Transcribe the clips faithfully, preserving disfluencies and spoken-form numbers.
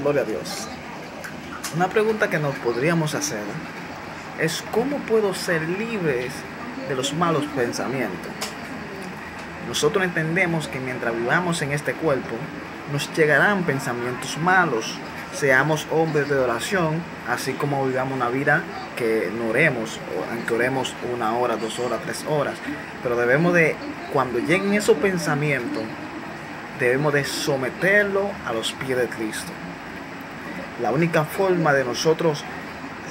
Gloria a Dios. Una pregunta que nos podríamos hacer es ¿cómo puedo ser libre de los malos pensamientos? Nosotros entendemos que mientras vivamos en este cuerpo, nos llegarán pensamientos malos. Seamos hombres de oración, así como vivamos una vida que no oremos, o aunque oremos una hora, dos horas, tres horas. Pero debemos de, cuando lleguen esos pensamientos, debemos de someterlo a los pies de Cristo. La única forma de nosotros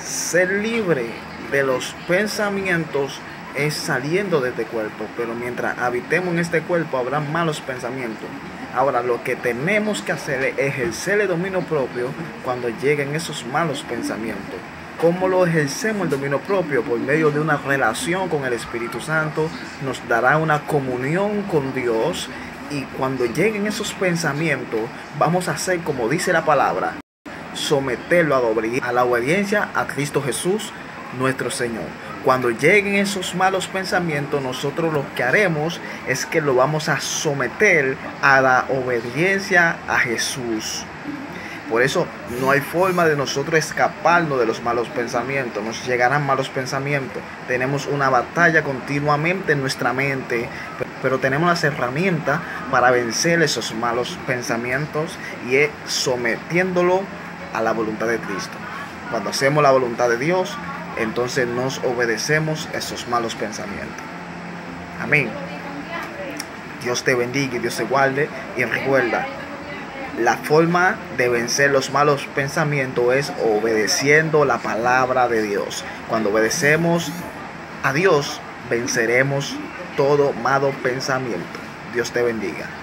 ser libre de los pensamientos es saliendo de este cuerpo. Pero mientras habitemos en este cuerpo habrá malos pensamientos. Ahora, lo que tenemos que hacer es ejercer el dominio propio cuando lleguen esos malos pensamientos. ¿Cómo lo ejercemos el dominio propio? Por medio de una relación con el Espíritu Santo. Nos dará una comunión con Dios. Y cuando lleguen esos pensamientos, vamos a hacer como dice la palabra, someterlo a la obediencia a Cristo Jesús, nuestro Señor. Cuando lleguen esos malos pensamientos, nosotros lo que haremos es que lo vamos a someter a la obediencia a Jesús. Por eso no hay forma de nosotros escaparnos de los malos pensamientos. Nos llegarán malos pensamientos. Tenemos una batalla continuamente en nuestra mente, pero tenemos las herramientas para vencer esos malos pensamientos y es sometiéndolo a la voluntad de Cristo. Cuando hacemos la voluntad de Dios, entonces nos obedecemos esos malos pensamientos. Amén. Dios te bendiga y Dios te guarde. Y recuerda, la forma de vencer los malos pensamientos es obedeciendo la palabra de Dios. Cuando obedecemos a Dios, venceremos todo malo pensamiento. Dios te bendiga.